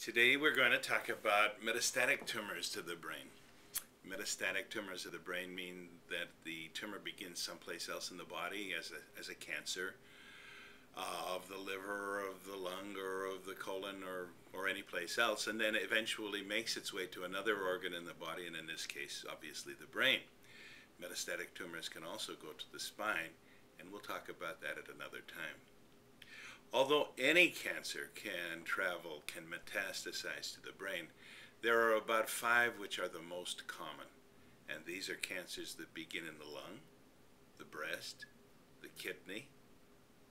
Today we're going to talk about metastatic tumors to the brain. Metastatic tumors of the brain mean that the tumor begins someplace else in the body as a cancer of the liver, of the lung, or of the colon, or any place else, and then it eventually makes its way to another organ in the body, and in this case, obviously, the brain. Metastatic tumors can also go to the spine, and we'll talk about that at another time. Although any cancer can travel, can metastasize to the brain, there are about 5 which are the most common. And these are cancers that begin in the lung, the breast, the kidney,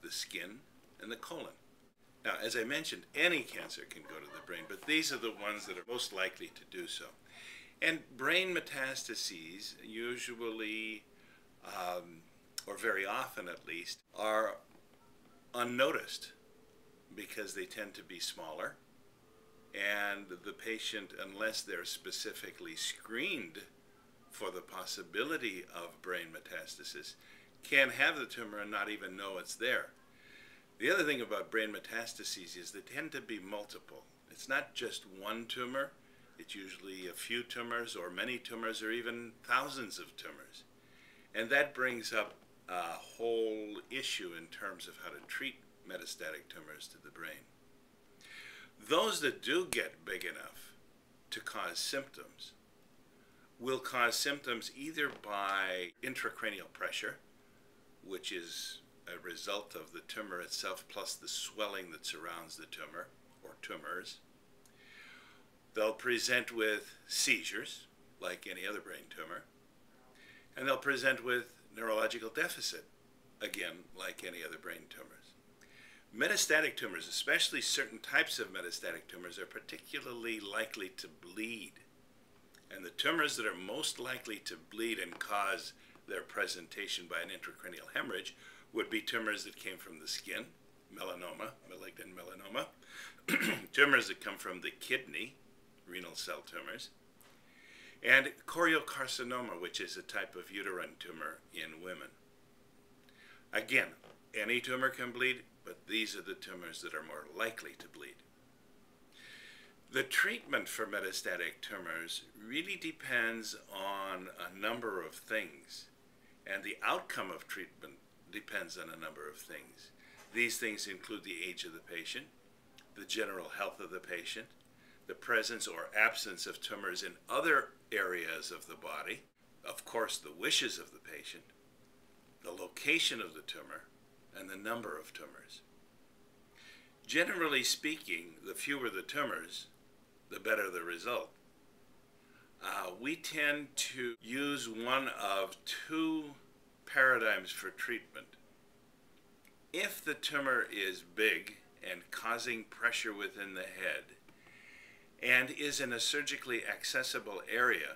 the skin, and the colon. Now, as I mentioned, any cancer can go to the brain, but these are the ones that are most likely to do so. And brain metastases usually, or very often at least, are unnoticed because they tend to be smaller, and the patient, unless they're specifically screened for the possibility of brain metastasis, can have the tumor and not even know it's there. The other thing about brain metastases is they tend to be multiple. It's not just one tumor, it's usually a few tumors or many tumors or even thousands of tumors. And that brings up a whole issue in terms of how to treat metastatic tumors to the brain. Those that do get big enough to cause symptoms will cause symptoms either by intracranial pressure, which is a result of the tumor itself plus the swelling that surrounds the tumor or tumors. They'll present with seizures, like any other brain tumor, and they'll present with neurological deficit, again, like any other brain tumors. Metastatic tumors, especially certain types of metastatic tumors, are particularly likely to bleed. And the tumors that are most likely to bleed and cause their presentation by an intracranial hemorrhage would be tumors that came from the skin, melanoma, malignant melanoma, tumors that come from the kidney, renal cell tumors, and choriocarcinoma, which is a type of uterine tumor in women. Again, any tumor can bleed, but these are the tumors that are more likely to bleed. The treatment for metastatic tumors really depends on a number of things, and the outcome of treatment depends on a number of things. These things include the age of the patient, the general health of the patient, the presence or absence of tumors in other areas of the body, of course the wishes of the patient, the location of the tumor, and the number of tumors. Generally speaking, the fewer the tumors, the better the result. We tend to use one of 2 paradigms for treatment. If the tumor is big and causing pressure within the head, and is in a surgically accessible area,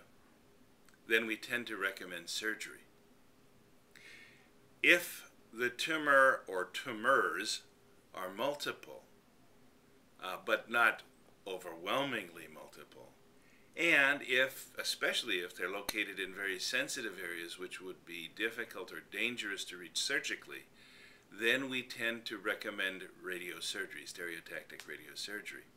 then we tend to recommend surgery. If the tumor or tumors are multiple, but not overwhelmingly multiple, and if, especially if they're located in very sensitive areas which would be difficult or dangerous to reach surgically, then we tend to recommend radiosurgery, stereotactic radiosurgery.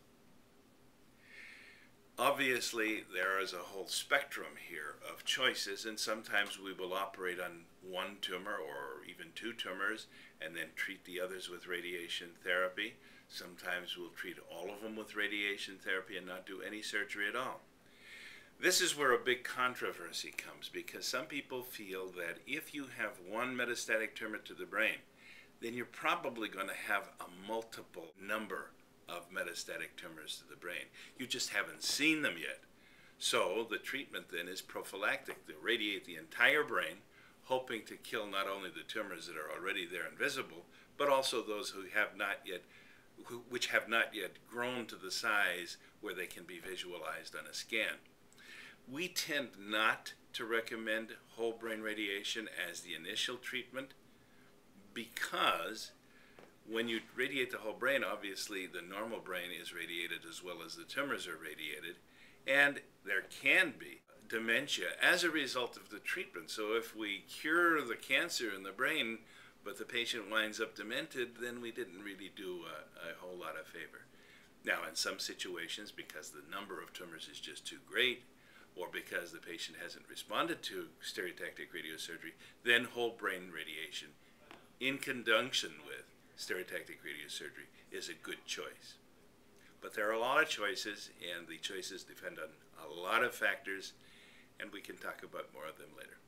Obviously, there is a whole spectrum here of choices, and sometimes we will operate on one tumor or even 2 tumors and then treat the others with radiation therapy. Sometimes we'll treat all of them with radiation therapy and not do any surgery at all. This is where a big controversy comes, because some people feel that if you have one metastatic tumor to the brain, then you're probably going to have a multiple number of metastatic tumors to the brain. You just haven't seen them yet. So the treatment then is prophylactic. They radiate the entire brain, hoping to kill not only the tumors that are already there and visible, but also those which have not yet grown to the size where they can be visualized on a scan. We tend not to recommend whole brain radiation as the initial treatment, because when you radiate the whole brain, obviously the normal brain is radiated as well as the tumors are radiated, and there can be dementia as a result of the treatment. So if we cure the cancer in the brain, but the patient winds up demented, then we didn't really do a whole lot of favor. Now, in some situations, because the number of tumors is just too great, or because the patient hasn't responded to stereotactic radiosurgery, then whole brain radiation in conjunction with stereotactic radiosurgery is a good choice. But there are a lot of choices, and the choices depend on a lot of factors, and we can talk about more of them later.